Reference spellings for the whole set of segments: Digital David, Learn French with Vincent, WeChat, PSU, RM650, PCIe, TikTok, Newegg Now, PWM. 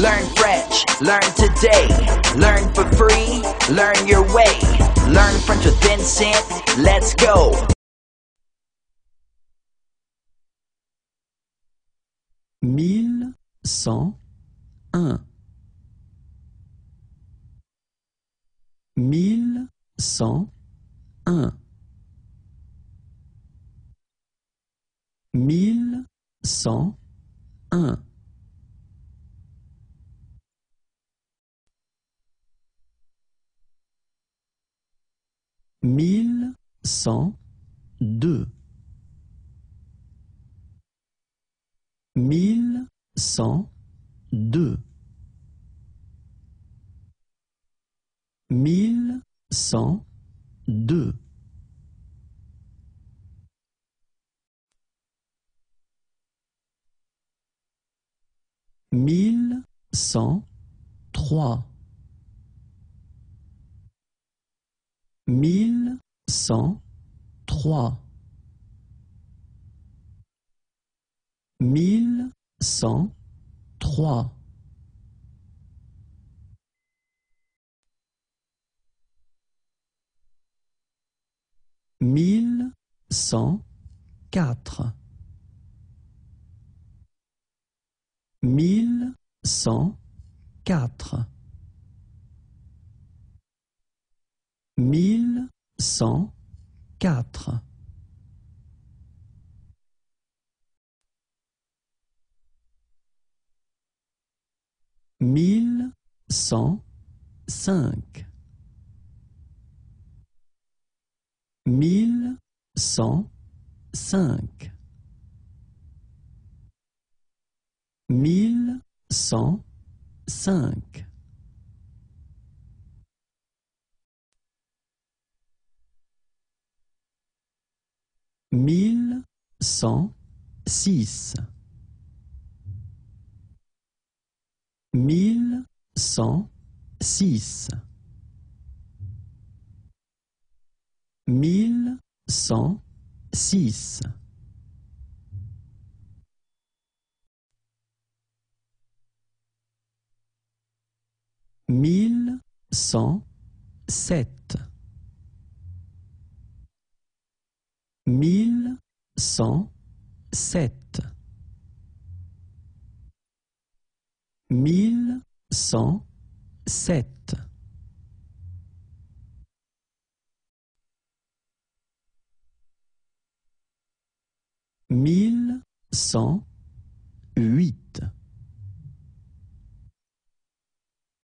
Learn French, learn today. Learn for free, learn your way. Learn French with Vincent, let's go. Mille cent un. 1101. 1101. Mille cent deux. 1102. 1102. Mille cent trois. 1103. 1103. Mille cent quatre. 1104. 1104. Mille cent cinq. 1105. 1105. Mille cent six. 1106. 1106. Mille cent sept. 1107. 1107. Mille cent huit.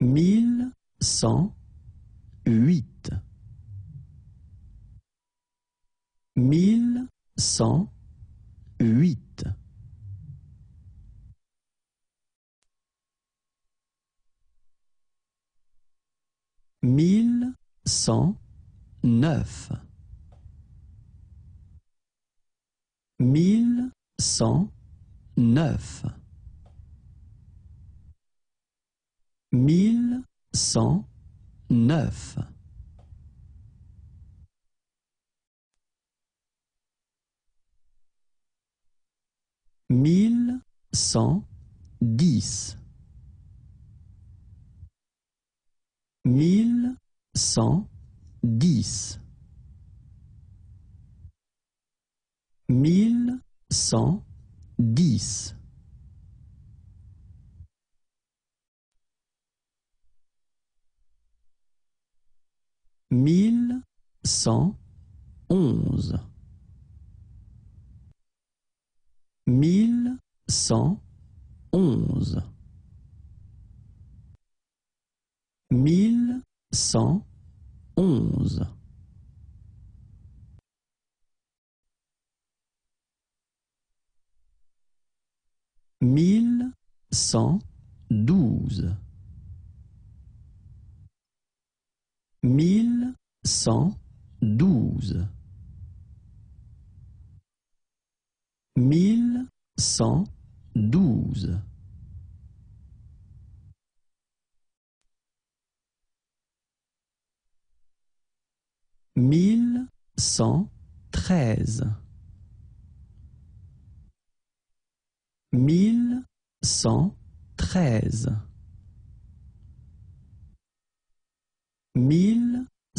1108. 1108. Mille cent neuf. 1109. 1109. Mille cent dix. 1110. 1110. Mille cent onze. 1111. 1111. Mille cent douze. 1112. 1112. Mille cent treize. 1113.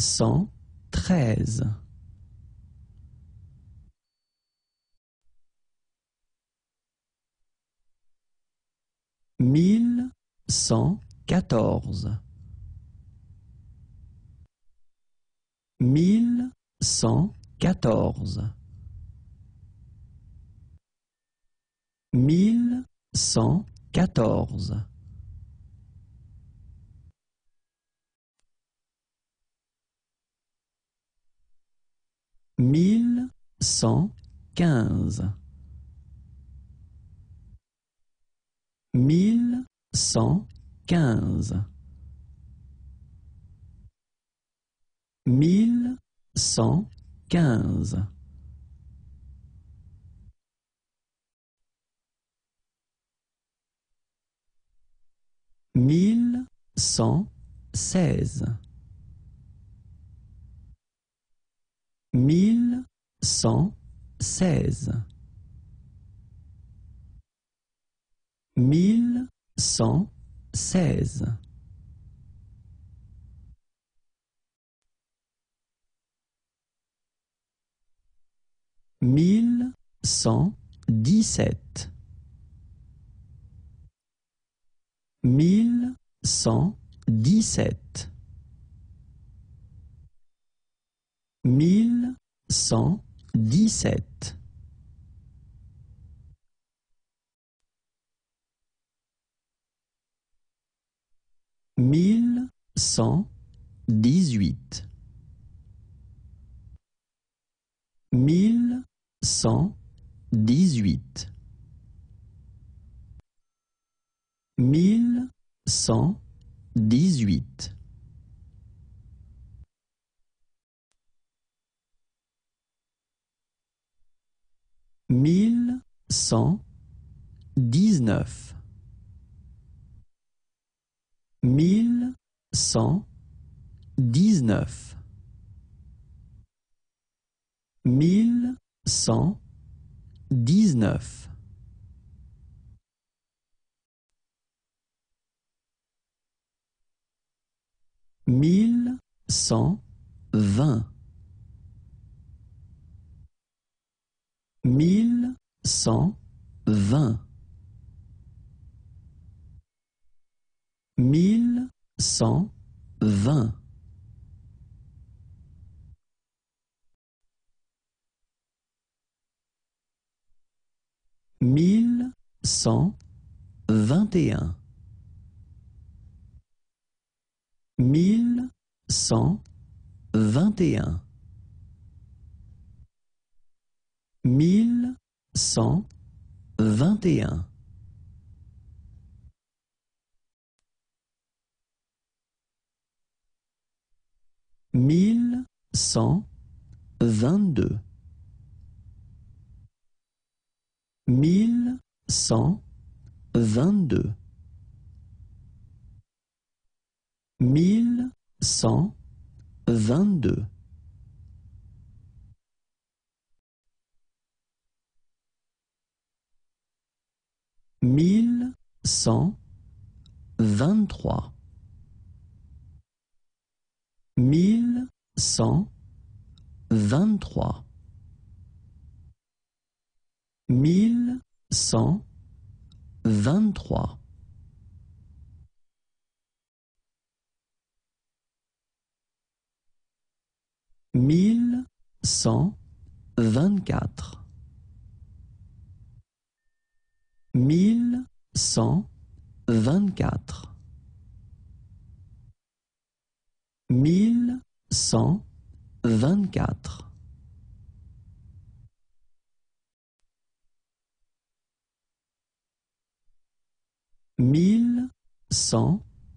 113. 1114. 1114. 1114. 1115. 1115. 1115. 1116. 1116. 1116. 1117. 1117. 1117. 1118. 1118. 1118. 1119. 1119. 1119. 1120. 1120. 1120. 1121. 1121. 1121. 1122. 1122. 1122. 1123. 1123. 1123. 1124. 1124. 1124. 1125. 1125. 1125. 1126.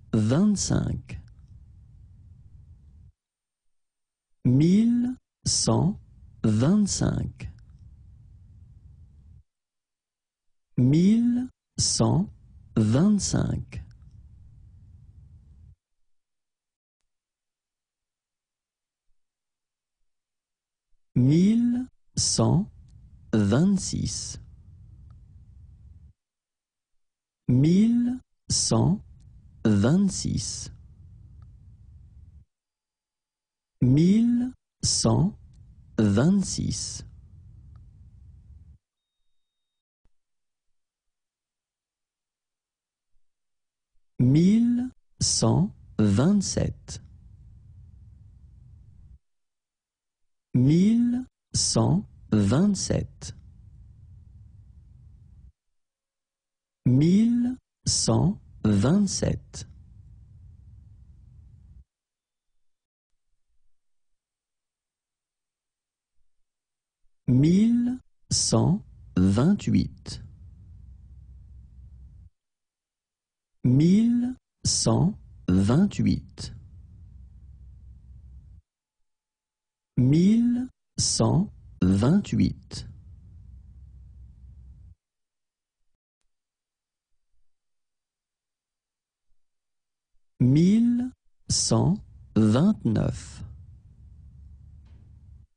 1126. 1126. 1126. 1127. 1127. 1127. 1128. 1128. 1128. 1129. 1129. 1129. 1130. 1130. 1130. 1131.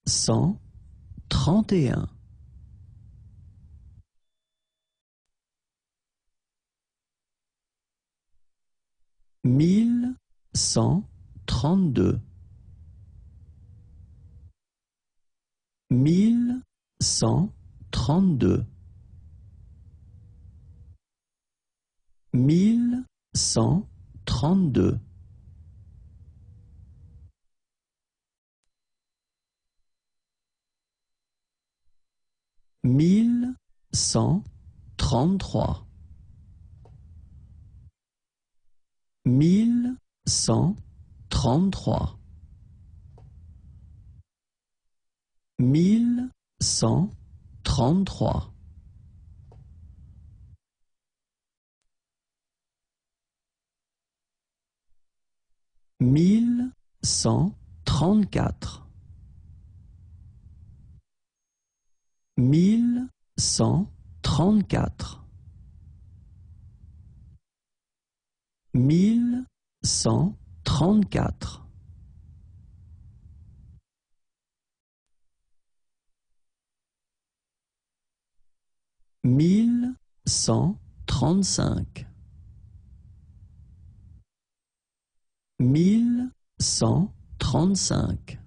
1131. 1131. 1132. 1132. 1132. 1133. 1133. 1133. 1134. 1134. 1134. 1135. 1135. 1135. 1136. 1136. 1136. 1137. 1137. 1137. 1138. 1138.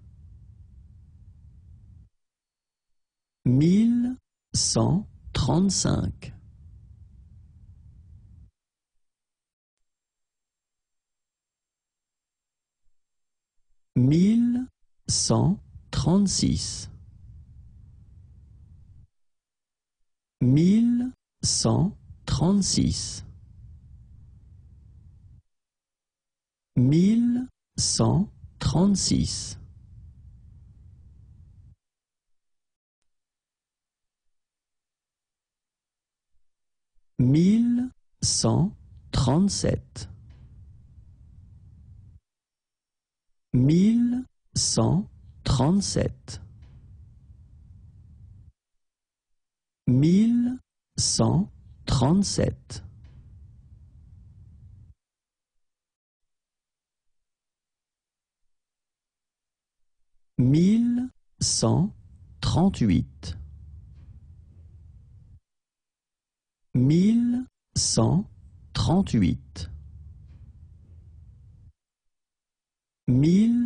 1138.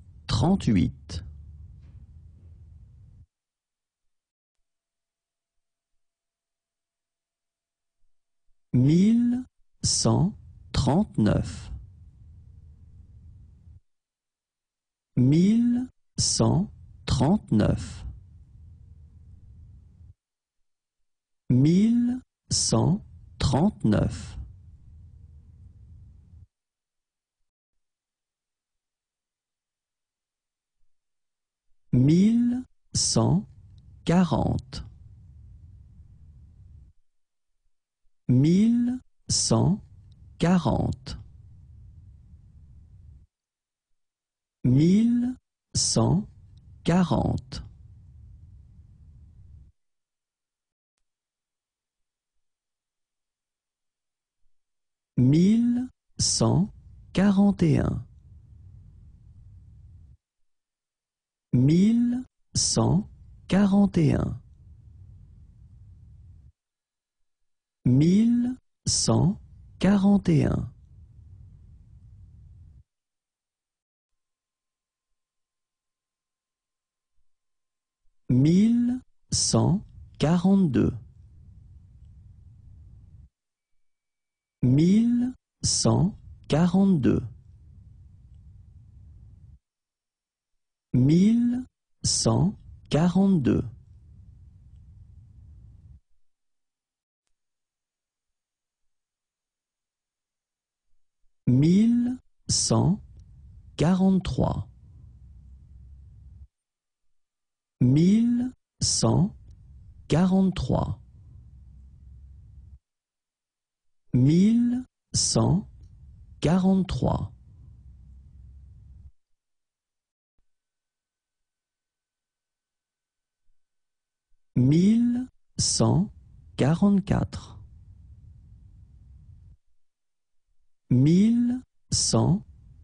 1139. 1139. 1139. 1140. 1140. 1140. 1141. 1141. 1141. 1142. 1142. 1142. 1143. 1143. 1143. 1144. 1144. 1144. 1145. 1145. 1145.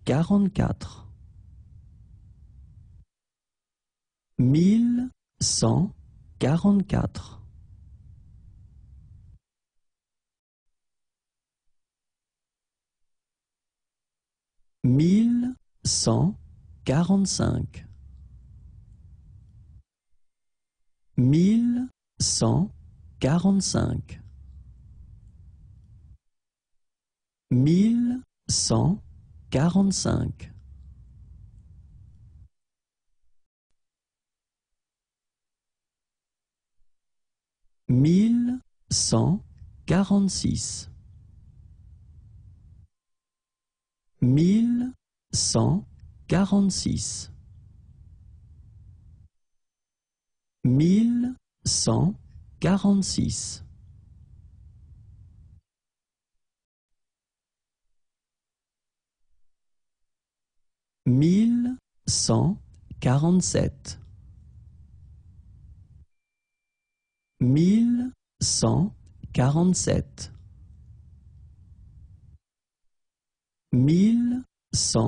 1146. 1146. 1146. 1147. 1147. 1147. 1148. 1148. 1148. 1149. 1149. 1149. 1150. 1150. 1150. 1151.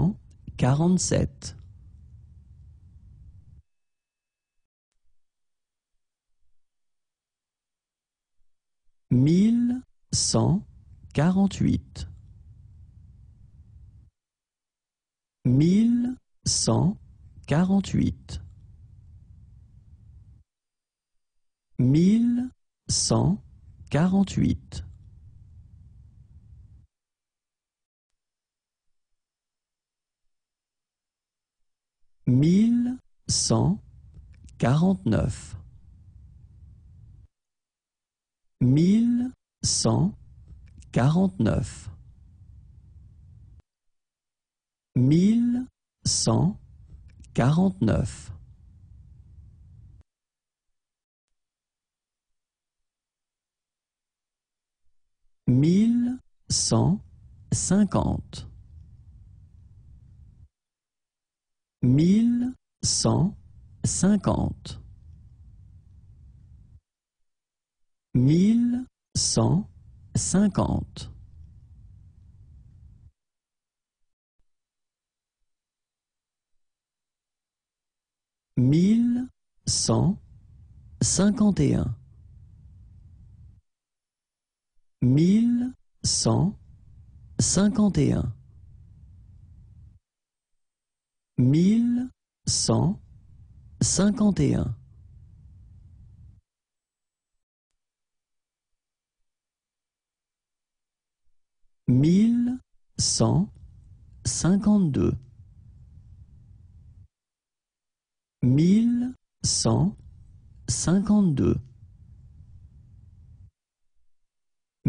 1151. 1151. 1152. 1152. 1152. 1153. 1153. 1153. 1154. 1154. 1154. 1155. 1155. 1155. 1156. 1156. 1156. 1157. 1157. 1157. 1158. 1158. 1158. 1159. 1159. 1159. 1160. 1160. 1160. 1161.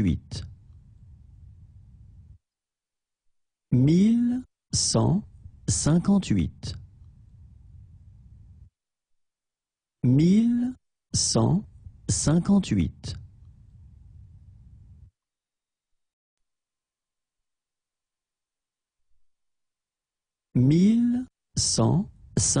1161. 1161. 1162. 1162. 1162. 1163. 1163. 1163. 1164.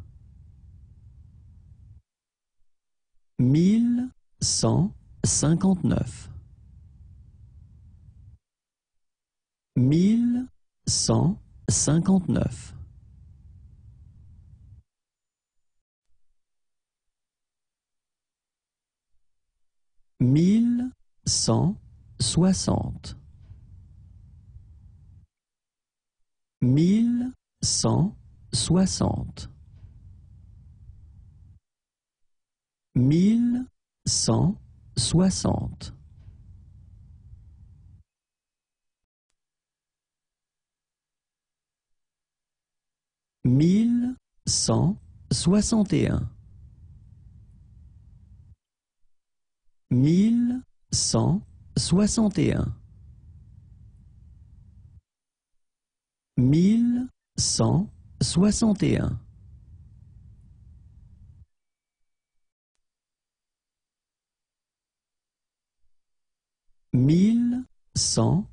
1164.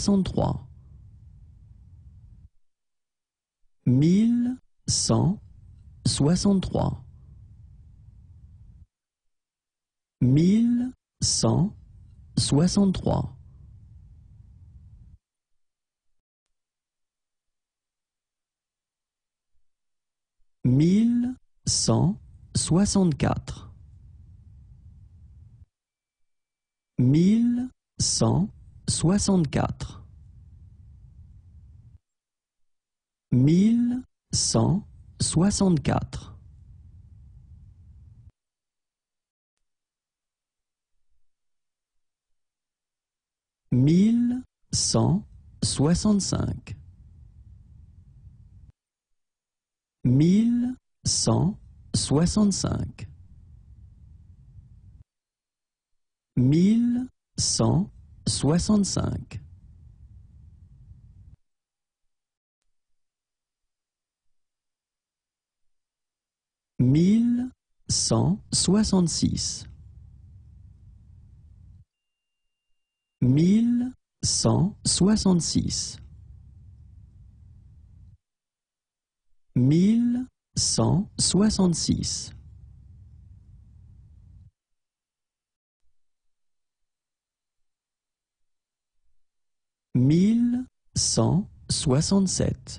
1164. 1165. 1165. 65 1165 1166 1166 1166 1167 1167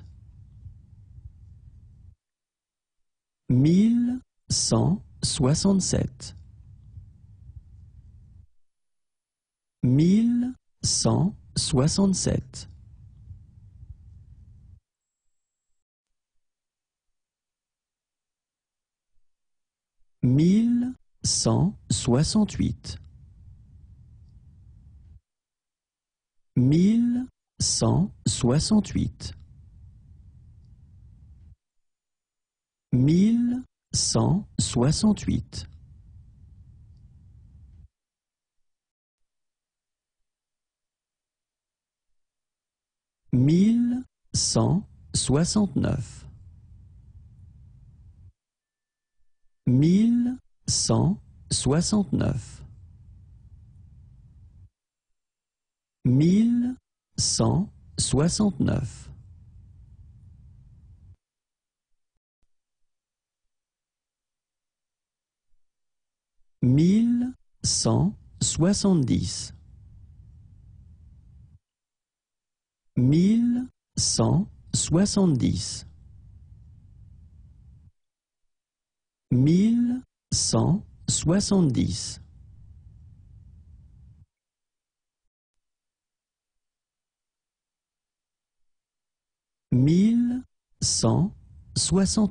1167 1168 1168 1168 1169 1169 1169 1170 1170 1170 1171 1171 1171 1172 1172 1172 1173 1173 1173 1174 1174 1174 1175 1175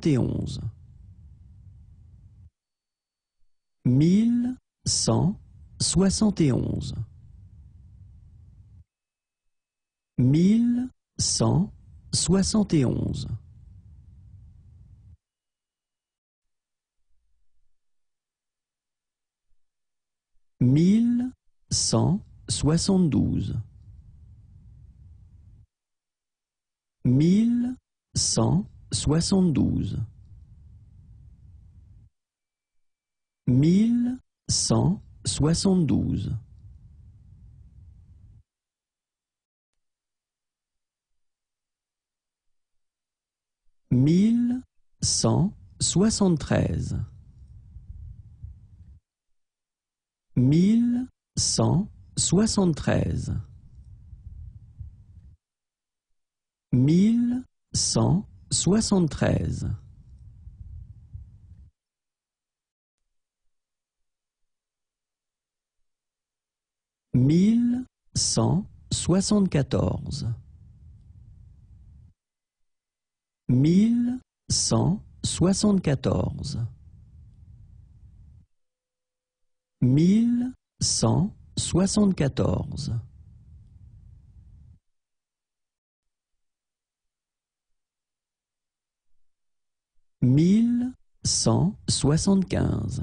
1175 1176 1176 1176 1177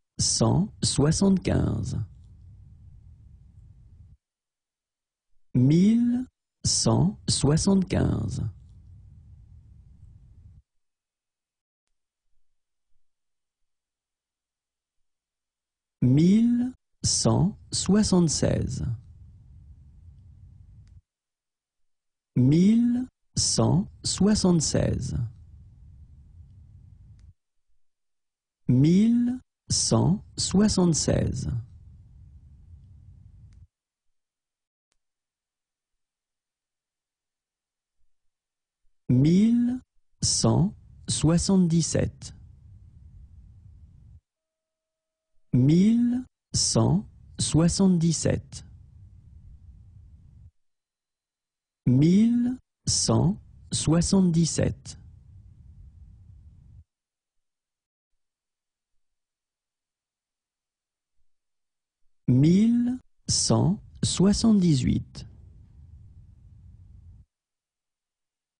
1177 1177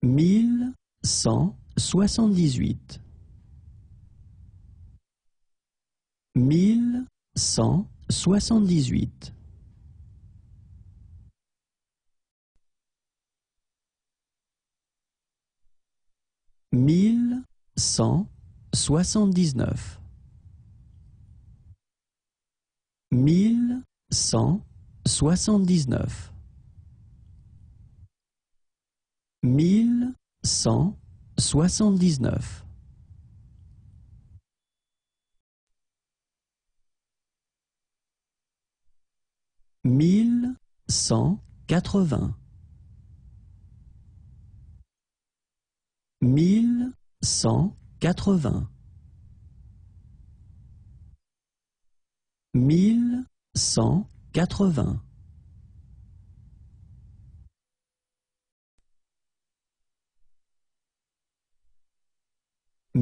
1178 1178 1178 1179 1179 1179 1180 1180 1180 1181 1181 1181 1182 1182 1182 1183 1183 1183 1184 1184 1184 1185 1185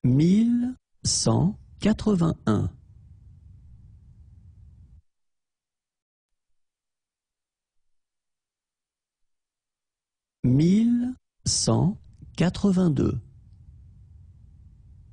1185 1186 1186 1186 1187 1187 1187 1188 1188 1188 1189 1189 1189 1190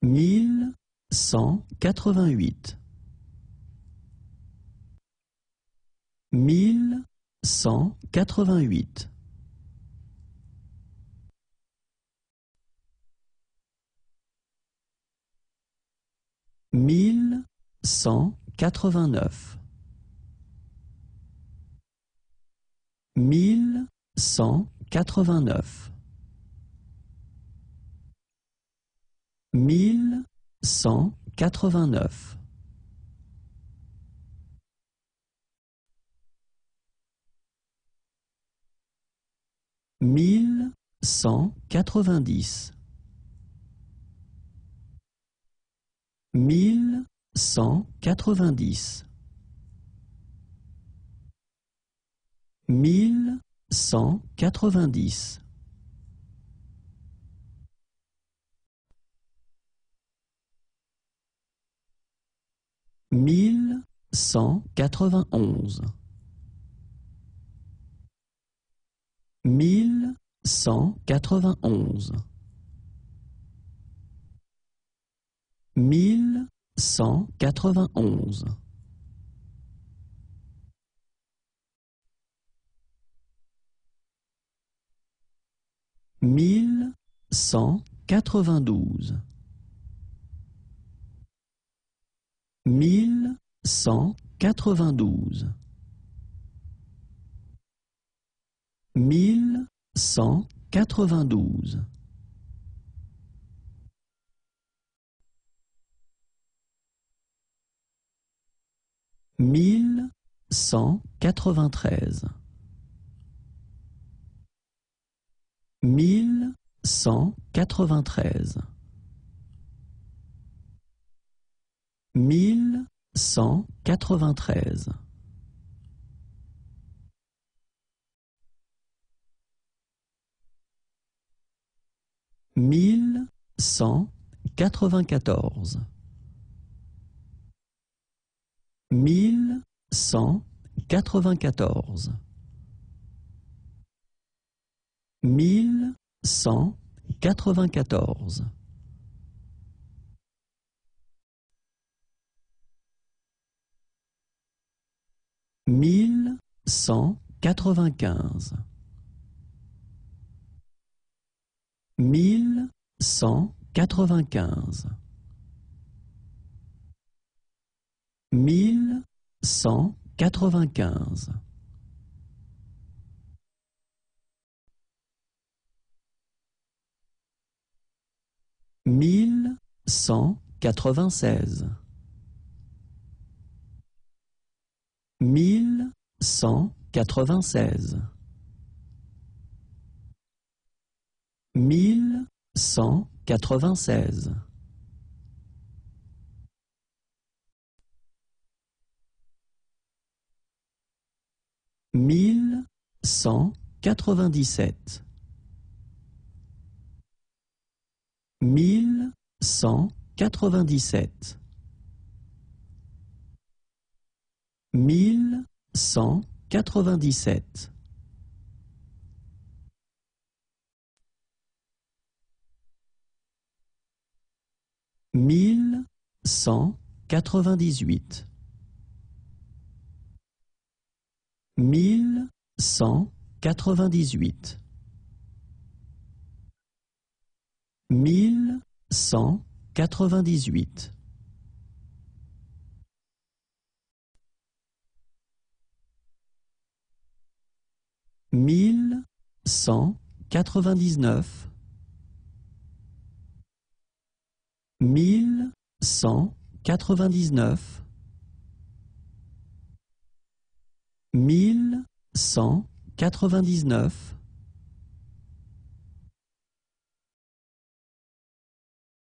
1190 1190 1191 1191 1191 1192 1192 1192 1193 1193 1193 1194 1194 1194 1195 1195 1195 1196 1196 1196 1197 1197 1197 1198 1198 1198 1199 1199 1199